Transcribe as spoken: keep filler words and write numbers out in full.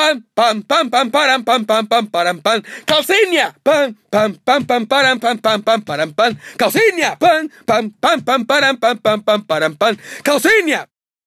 pam pam pam pam pam pam pam pam pam pam Calcinia pam pam pam pam pam pam pam pam pam pam Calcinia pam pam pam pam pam pam pam pam pam pam Calcinia